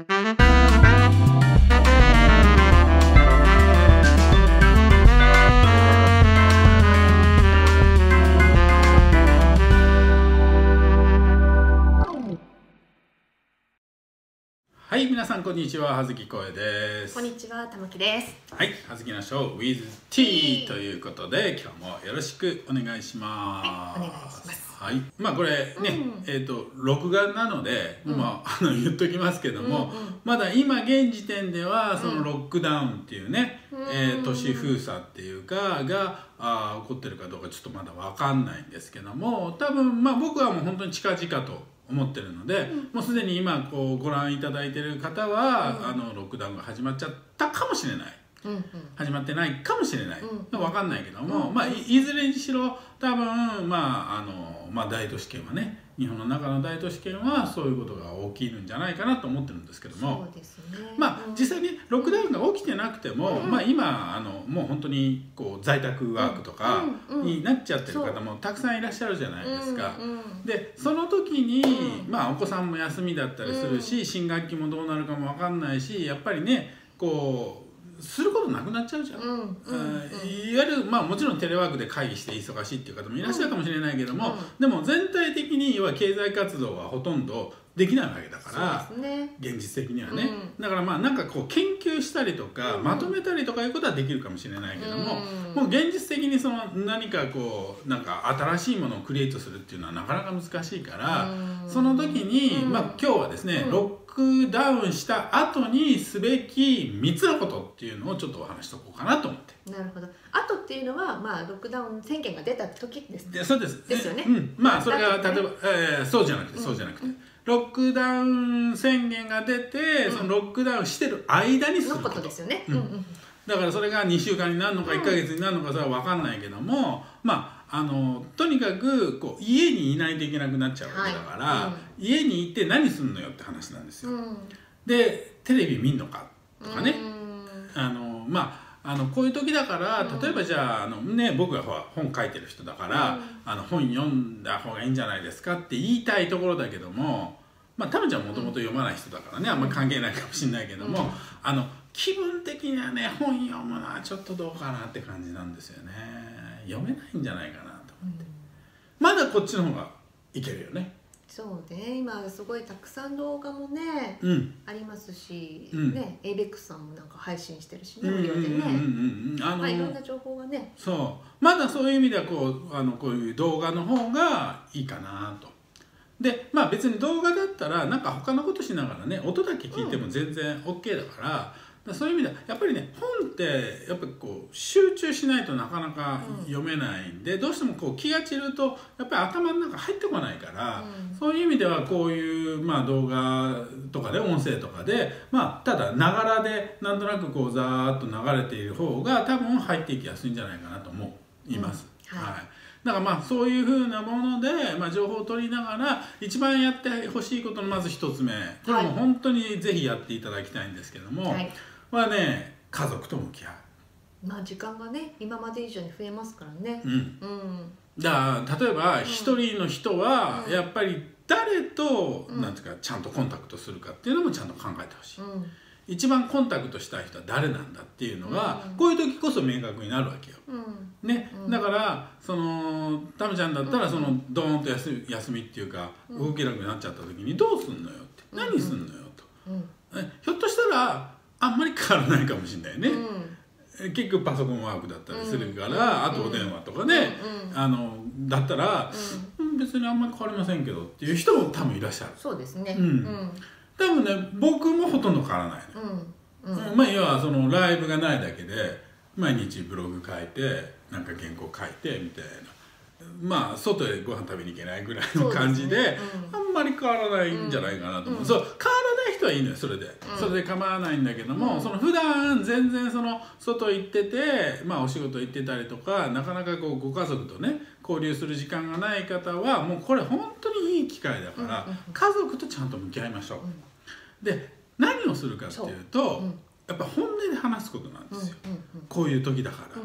はい、皆さんこんにちは、葉月声です。こんにちは、玉木です。はい、葉月のショー with T ということで、今日もよろしくお願いします。はい、お願いします。はい、まあこれね、録画なので、まあ言っときますけども、まだ今現時点ではそのロックダウンっていうね、都市封鎖っていうかが起こってるかどうかちょっとまだ分かんないんですけども、多分まあ僕はもう本当に近々と思ってるので、もうすでに今こうご覧いただいている方は、ロックダウンが始まっちゃったかもしれない、始まってないかもしれない、分かんないけども、まあいずれにしろ多分大都市圏はね、日本の中の大都市圏はそういうことが起きるんじゃないかなと思ってるんですけども、まあ実際にロックダウンが起きてなくても、まあ今もう本当にこう在宅ワークとかになっちゃってる方もたくさんいらっしゃるじゃないですか。でその時にまあお子さんも休みだったりするし、新学期もどうなるかも分かんないし、やっぱりねこうすることなくなっちゃうじゃん。いわゆるまあもちろんテレワークで会議して忙しいっていう方もいらっしゃるかもしれないけども、でも全体的に要は経済活動はほとんどできないわけだから、現実的にはね、だからまあなんかこう研究したりとか、まとめたりとかいうことはできるかもしれないけども、もう現実的にその何かこうなんか新しいものをクリエイトするっていうのはなかなか難しいから、その時にまあ今日はですね、ロックダウンした後にすべき3つのことっていうのをちょっとお話しとこうかなと思って。なるほど。あとっていうのはまあロックダウン宣言が出た時ですね。そうです。ですよね。まあそれが例えばそうじゃなくて。ロックダウン宣言が出て、そのロックダウンしてる間にすることですよね。だからそれが2週間になるのか1ヶ月になるのかそれは分かんないけども、まあとにかくこう家にいないといけなくなっちゃうわけだから、家に行って何すんのよって話なんですよ。でテレビ見んのかとかね、こういう時だから例えばじゃあ僕が本書いてる人だから本読んだ方がいいんじゃないですかって言いたいところだけども。まあ、タムちゃんもともと読まない人だからね、あんまり関係ないかもしれないけども、気分的にはね本読むのはちょっとどうかなって感じなんですよね。読めないんじゃないかなと思って、まだこっちの方がいけるよね。そうね、今すごいたくさん動画もね、ありますし、ね、ABEX さんもなんか配信してるしね、無料でね、いろんな情報がね。そう、まだそういう意味ではこういう動画の方がいいかなと。でまあ、別に動画だったらなんか他のことしながらね音だけ聞いても全然 OK だから、そういう意味ではやっぱりね本ってやっぱこう集中しないとなかなか読めないんで、どうしてもこう気が散るとやっぱり頭の中入ってこないから、そういう意味ではこういう、まあ、動画とかで音声とかで、まあ、ただながらでなんとなくこうざーっと流れている方が多分入っていきやすいんじゃないかなと思います。だからまあそういうふうなもので、まあ、情報を取りながら一番やってほしいことのまず1つ目、これも本当にぜひやっていただきたいんですけども、はね家族と向き合う。まあ時間がね今まで以上に増えますからね。だから例えば一人の人はやっぱり誰となんていうかちゃんとコンタクトするかっていうのもちゃんと考えてほしい。一番コンタクトしたい人は誰なんだっていうのが、こういう時こそ明確になるわけよ。だからそのタムちゃんだったらそのドーンと休みっていうか動けなくなっちゃった時にどうすんのよって、何すんのよと、ひょっとしたらあんまり変わらないかもしれないね。結局パソコンワークだったりするから、あとお電話とかねだったら別にあんまり変わりませんけどっていう人も多分いらっしゃる。そうですね。多分ね僕もほとんど変わらないね。まあ要はそのライブがないだけで毎日ブログ書いてなんか原稿書いてみたいな、まあ外でご飯食べに行けないぐらいの感じで、あんまり変わらないんじゃないかなと思う。そう変わらない人はいいのよ、それで構わないんだけども、その普段全然その外行ってて、まあお仕事行ってたりとかなかなかこうご家族とね交流する時間がない方はもうこれ本当にいい機会だから、家族とちゃんと向き合いましょう。で何をするかっていうと、やっぱ本音で話すことなんですよ。こういう時だから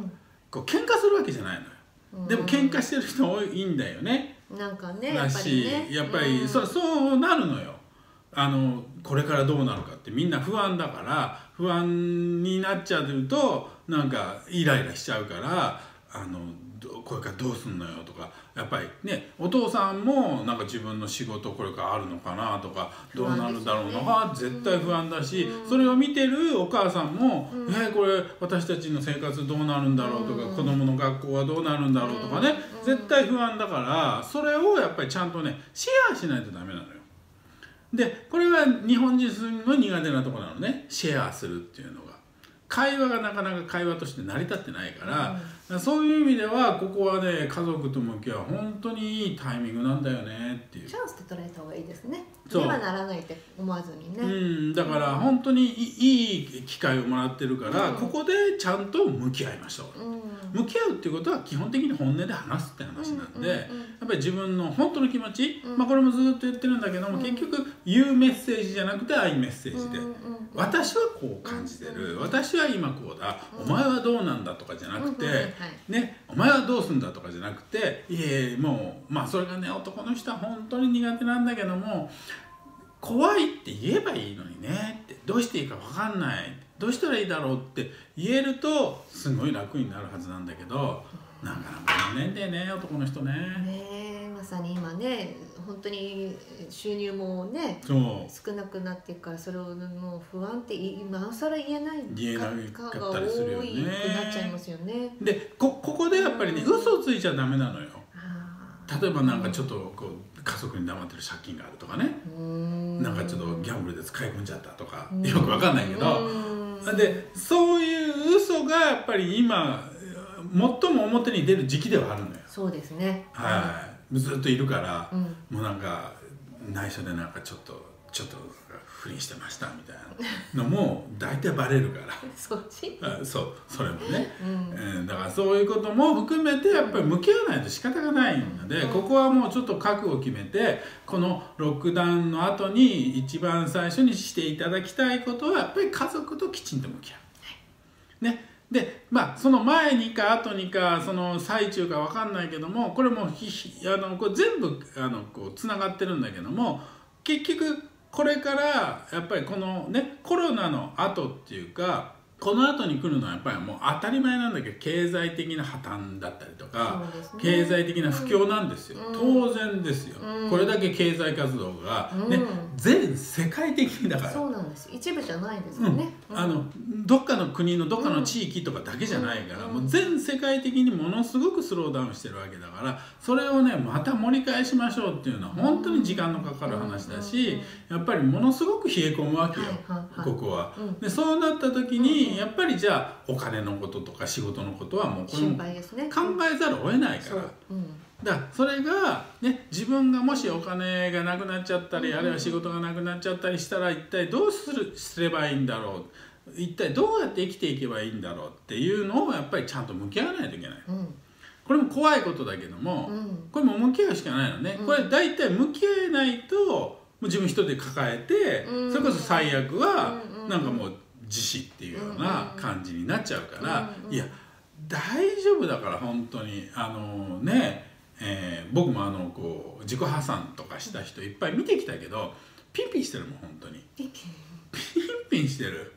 こう喧嘩するわけじゃないのよ。でも喧嘩してる人多いんだよね。なんかね、やっぱりね、やっぱりそうなるのよ。これからどうなるかってみんな不安だから、不安になっちゃうとなんかイライラしちゃうから、これからどうすんのよとか、やっぱりね、お父さんもなんか自分の仕事これからあるのかなとか、どうなるんだろうのが絶対不安だし、それを見てるお母さんも「これ私たちの生活どうなるんだろう」とか「子どもの学校はどうなるんだろう」とかね、絶対不安だから、それをやっぱりちゃんとねシェアしないとダメなのよ。でこれは日本人の苦手なところなのね、シェアするっていうのが。会話がなかなか会話として成り立ってないから、そういう意味ではここはね、家族と向き合う本当にいいタイミングなんだよねっていう。チャンスと捉えた方がいいですね。ではならないって思わずにね。だから本当にいい機会をもらってるから、ここでちゃんと向き合いましょう。向き合うっていうことは基本的に本音で話すって話なんで、やっぱり自分の本当の気持ち、これもずっと言ってるんだけども、結局言うメッセージじゃなくてアイメッセージで、私はこう感じてる、私は今こうだ、お前はどうなんだとかじゃなくてね、お前はどうすんだとかじゃなくて、いえ、もうまあそれがね、男の人は本当に苦手なんだけども、怖いって言えばいいのにねって、どうしていいか分かんない、どうしたらいいだろうって言えるとすごい楽になるはずなんだけど、なかなか年齢ね、男の人ね。まさに今ね、本当に収入もね少なくなっていくから、それをもう不安って今なおさら言えないかが多くなっちゃいますよね。でこでやっぱりね、嘘ついちゃダメなのよ。例えばなんかちょっとこう家族に黙ってる借金があるとかね、なんかちょっとギャンブルで使い込んじゃったとか、よくわかんないけど、でそういう嘘がやっぱり今最も表に出る時期ではあるのよ。そうですね。はい、ずっといるから、もうなんか内緒でなんかちょっと不倫してましたみたいなのも大体バレるからそれもね、だからそういうことも含めてやっぱり向き合わないと仕方がないので、ここはもうちょっと覚悟を決めて、このロックダウンの後に一番最初にしていただきたいことは、やっぱり家族ときちんと向き合う。ね。でその前にか後にか、その最中か分かんないけども、これもこれ全部つながってるんだけども、結局これからやっぱりこのね、コロナの後っていうか、この後に来るのはやっぱりもう当たり前なんだけど、経済的な破綻だったりとか、経済的な不況なんですよ。当然ですよ。これだけ経済活動がね、全世界的にだから。そうなんです。一部じゃないですよね。どっかの国のどっかの地域とかだけじゃないから、もう全世界的にものすごくスローダウンしてるわけだから、それをねまた盛り返しましょうっていうのは本当に時間のかかる話だし、やっぱりものすごく冷え込むわけよ。ここは。でそうなった時に、やっぱりじゃあお金のこととか仕事のことはもうこれも考えざるを得ないから、それがね、自分がもしお金がなくなっちゃったり、あるいは仕事がなくなっちゃったりしたら、一体どうすればいいんだろう、一体どうやって生きていけばいいんだろうっていうのをやっぱりちゃんと向き合わないといけない。これも怖いことだけども、これも向き合うしかないのね。これ大体向き合えないと自分一人で抱えて、それこそ最悪はなんかもう自死っていうような感じになっちゃうから、いや大丈夫だから、本当に僕もこう自己破産とかした人いっぱい見てきたけど、ピンピンしてるもん、本当にピンピンしてる、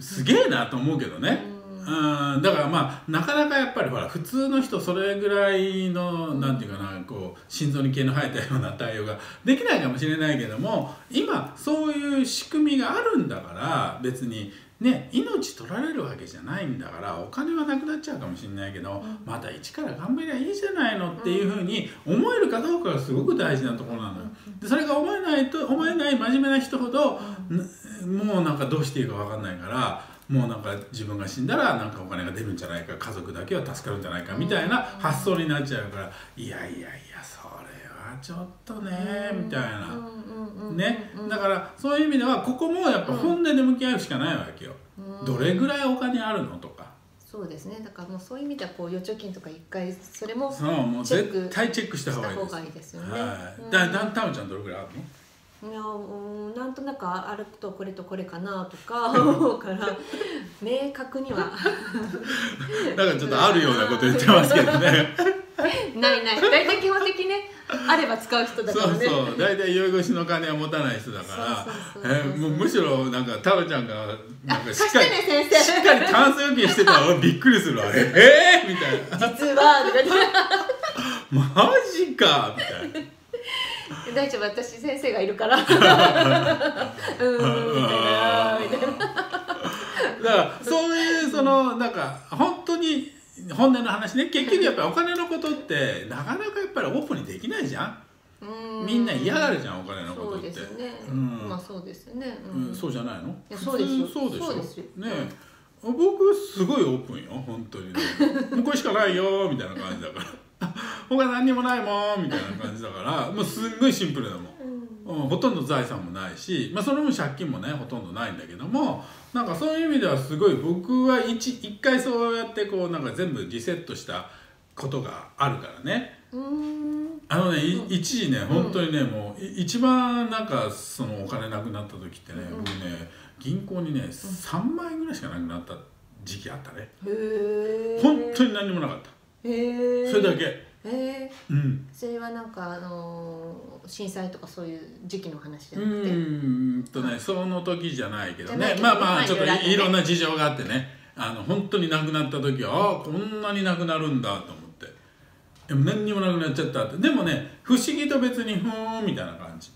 すげえなと思うけどね。だからなかなかやっぱりほら、普通の人それぐらいのなんていうかな、こう心臓に毛の生えたような対応ができないかもしれないけども、今そういう仕組みがあるんだから、別にね命取られるわけじゃないんだから、お金はなくなっちゃうかもしれないけど、また一から頑張りゃいいじゃないのっていうふうに思えるかどうかがすごく大事なところなのよ。でそれが思えない真面目な人ほど、もうなんかどうしていいか分かんないから、もうなんか自分が死んだらなんかお金が出るんじゃないか、家族だけは助かるんじゃないかみたいな発想になっちゃうから、いやいやいやそれはちょっとねみたいなね。だからそういう意味ではここもやっぱ本音で向き合うしかないわけよ。どれぐらいお金あるのとか。そうですね。だからもうそういう意味ではこう預貯金とか一回それもチェック、絶対チェックした方がいいですよね。タムちゃんどれぐらいあるの？いや、なんとなくあるとこれとこれかなとか思うから明確にはだからちょっとあるようなこと言ってますけどねないない、大体基本的ねあれば使う人だからね。そうそう、大体宵越しの金は持たない人だから、むしろなんかタロちゃんがなんかしっかりタンス預金してたら俺びっくりするわ、あれえみたいな、実はマジかみたいな。大丈夫、私先生がいるからみたいな。だからそういうそのなんか本当に本音の話ね、結局やっぱりお金のことってなかなかやっぱりオープンにできないじゃん。みんな嫌がるじゃん、お金のことって。そうですね、まあそうですね、そうじゃないの？そうですよ、そうですよね。僕すごいオープンよ、本当にね。これしかないよみたいな感じだから、他何にもないもんみたいな感じだから、もうすんごいシンプルだもん。ほとんど財産もないし、まあ、その分借金もねほとんどないんだけども、なんかそういう意味ではすごい僕は 一回そうやってこうなんか全部リセットしたことがあるからね。あのね、一時ね本当にね、もう一番なんかそのお金なくなった時ってね、僕ね銀行にね3万円ぐらいしかなくなった時期あったね。本当に何にもなかった。それだけ。それはなんか震災とかそういう時期の話じゃなくて、ね、その時じゃないけどね、まあまあちょっといろんな事情があってね、本当になくなった時はあこんなになくなるんだと思って、でも何にもなくなっちゃったって。でもね不思議と別にふーんみたいな感じ、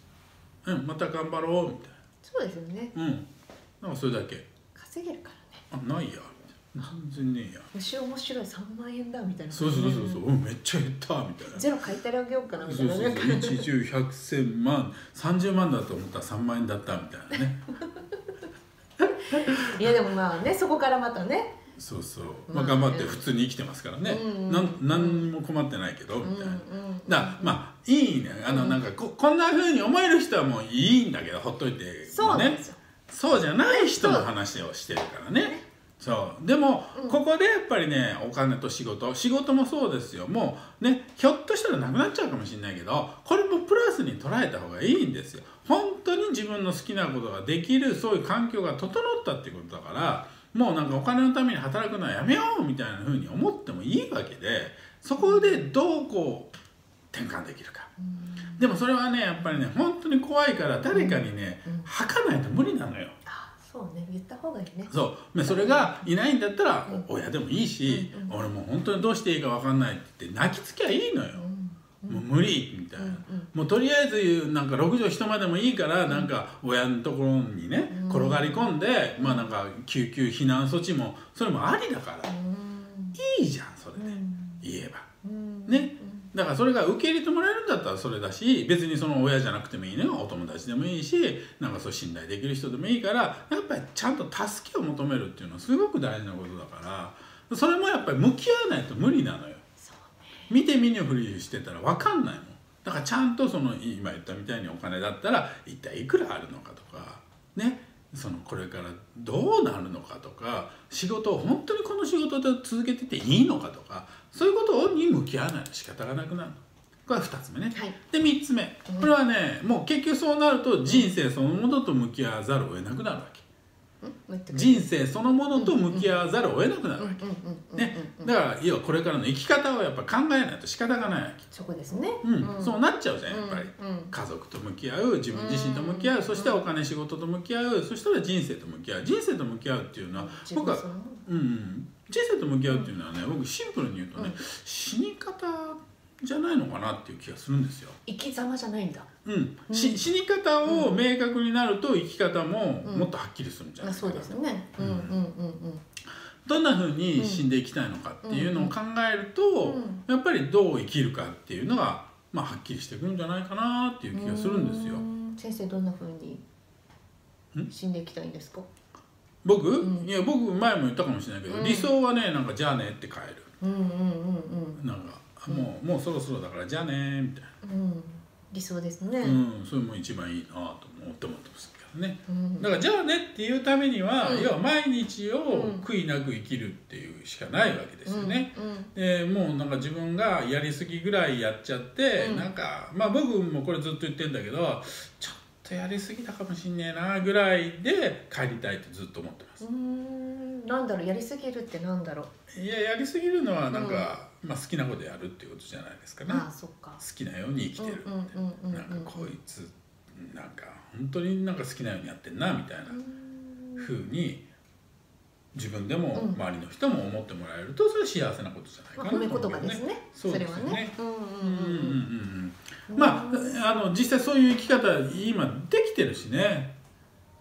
また頑張ろうみたいな。そうですよね、なんかそれだけ。稼げるからね、あないや全然ねえや、虫面白い3万円だみたいな。そうそうそうそう、めっちゃ減ったみたいな。ゼロ買いたらあげようかなみたいな。一十百千万30万だと思ったら3万円だったみたいなね。いやでもまあね、そこからまたね、そうそう、まあ頑張って普通に生きてますからね、何も困ってないけどみたいな。だまあいいね、なんかこんなふうに思える人はもういいんだけど、ほっといてもね。そうじゃない人の話をしてるからね。そうでも、ここでやっぱりね、お金と仕事もそうですよ。もうね、ひょっとしたらなくなっちゃうかもしれないけど、これもプラスに捉えた方がいいんですよ。本当に自分の好きなことができる、そういう環境が整ったっていうことだから、もうなんかお金のために働くのはやめようみたいなふうに思ってもいいわけで、そこでどうこう転換できるか。でもそれはねやっぱりね本当に怖いから、誰かにね吐かないと無理なのよ。そうね、言った方がいいね。そう、それがいないんだったら親でもいいし、俺もう本当にどうしていいか分かんないって泣きつきゃいいのよ。もう無理みたいな、もうとりあえずなんか6畳一間でもいいから、なんか親のところにね転がり込んで、まあなんか救急避難措置もそれもありだから、いいじゃんそれで言えばね。だからそれが受け入れてもらえるんだったらそれだし、別にその親じゃなくてもいいね、お友達でもいいし、なんかそう信頼できる人でもいいから、やっぱりちゃんと助けを求めるっていうのはすごく大事なことだから、それもやっぱり向き合わないと無理なのよ。そうね、見て見ぬふりしてたら分かんないもん。だからちゃんとその今言ったみたいにお金だったら一体いくらあるのかとかね、そのこれからどうなるのかとか、仕事を本当にこの仕事で続けてていいのかとか、そういうことに向き合わないと仕方がなくなる。これは2つ目ね、はい、で3つ目、これはねもう結局そうなると人生そのものと向き合わざるを得なくなるわけ。人生そのものと向き合わざるを得なくなるわけね。だから要はこれからの生き方をやっぱ考えないと仕方がないわけ。そこですね、そうなっちゃうじゃんやっぱり。家族と向き合う、自分自身と向き合う、そしてお金仕事と向き合う、そしたら人生と向き合う。人生と向き合うっていうのは僕は人生と向き合うっていうのはね、僕シンプルに言うとね、死に方じゃないのかなっていう気がするんですよ。生き様じゃないんだ。死に方を明確になると生き方ももっとはっきりするんじゃないですか。そうですね。どんなふうに死んでいきたいのかっていうのを考えると、やっぱりどう生きるかっていうのがまあはっきりしてくるんじゃないかなっていう気がするんですよ。先生どんなふうに死んでいきたいんですか？僕、いや僕前も言ったかもしれないけど、理想はねなんかじゃあねって帰る。なんか。もうそろそろだからじゃあねみたいな、理想ですね。それも一番いいなと思ってますけどね。だからじゃあねっていうためには、要は毎日を悔いなく生きるっていうしかないわけですよね。もうなんか自分がやりすぎぐらいやっちゃって、なんかまあ僕もこれずっと言ってんだけど、ちょっとやりすぎたかもしんねえなぐらいで帰りたいとずっと思ってます。なんだろう、やりすぎるってなんだろう。いや、やりすぎるのはなんか、まあ好きなことやるっていうことじゃないですかね。ああ、そっか。好きなように生きてるって、なんかこいつなんか本当になんか好きなようにやってんなみたいなふうに自分でも周りの人も思ってもらえると、それは幸せなことじゃないかなと思うよね。褒め言葉ですね。そうですね。まあ、実際そういう生き方今できてるしね、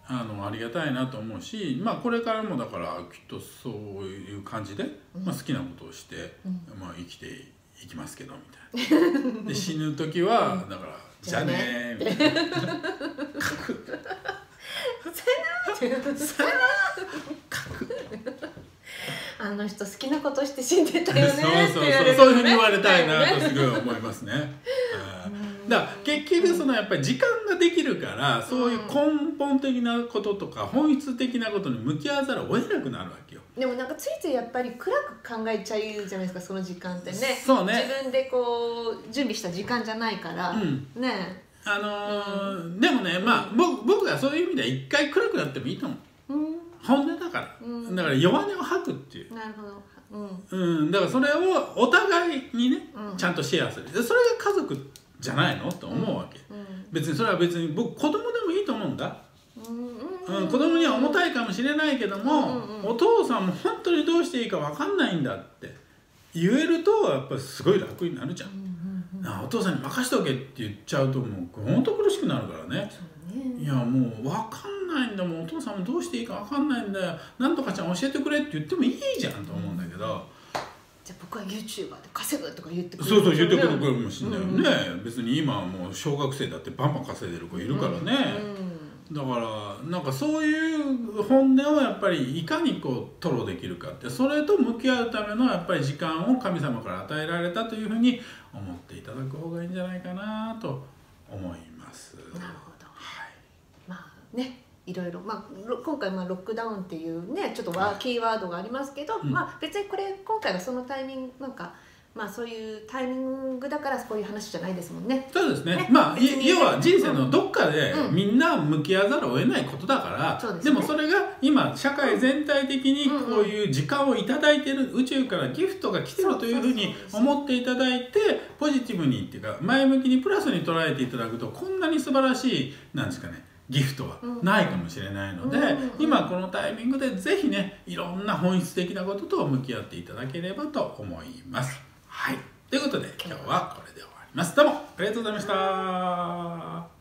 ありがたいなと思うし、まあ、これからもだからきっとそういう感じで、まあ、好きなことをして、まあ、生きていきますけどみたいな。で死ぬ時はだから「じゃあね」みたいな「かく」「さよなら」「かく」「あの人好きなことして死んでたよね」って言われるね。そういうふうに言われたいなとすごい思いますね。だから結局そのやっぱり時間ができるから、そういう根本的なこととか本質的なことに向き合わざるを得なくなるわけよ。でもなんかついついやっぱり暗く考えちゃうじゃないですか、その時間ってね。そうね、自分でこう準備した時間じゃないから、ね。でもね、まあ僕はそういう意味では一回暗くなってもいいと思う。本音だから、だから弱音を吐くっていう。なるほど。だからそれをお互いにね、ちゃんとシェアする。それが家族じゃないのと思うわけ。別にそれは別に僕子供でもいいと思うんだ。子供には重たいかもしれないけども、お父さんも本当にどうしていいか分かんないんだって言えると、やっぱりすごい楽になるじゃん。お父さんに任しておけって言っちゃうと、もうほんと苦しくなるからね。いや、もう分かんないんだもん、お父さんもどうしていいか分かんないんだよ、なんとかちゃん教えてくれって言ってもいいじゃんと思うんだけど。じゃあ僕は YouTuber で稼ぐとか言ってくる、そうそう言ってくるかもしれないよね。別に今はもう小学生だってバンバン稼いでる子いるからね。だからなんかそういう本音をやっぱりいかにこう吐露できるかって、それと向き合うためのやっぱり時間を神様から与えられたというふうに思っていただく方がいいんじゃないかなと思います。なるほど。はい。まあね。いろいろ、まあ、今回ロックダウンっていうねちょっとキーワードがありますけど、まあ、別にこれ今回はそのタイミングなんか、まあ、そういうタイミングだからこういう話じゃないですもんね。そうですね。まあ要は人生のどっかでみんな向き合わざるを得ないことだから、でもそれが今社会全体的にこういう時間をいただいてる、宇宙からギフトが来てるというふうに思っていただいて、ポジティブにっていうか前向きにプラスに捉えていただくと、こんなに素晴らしいなんですかね。ギフトはないかもしれないので、今このタイミングでぜひね、いろんな本質的なことと向き合っていただければと思います。はい、ということで今日はこれで終わります。どうもありがとうございました。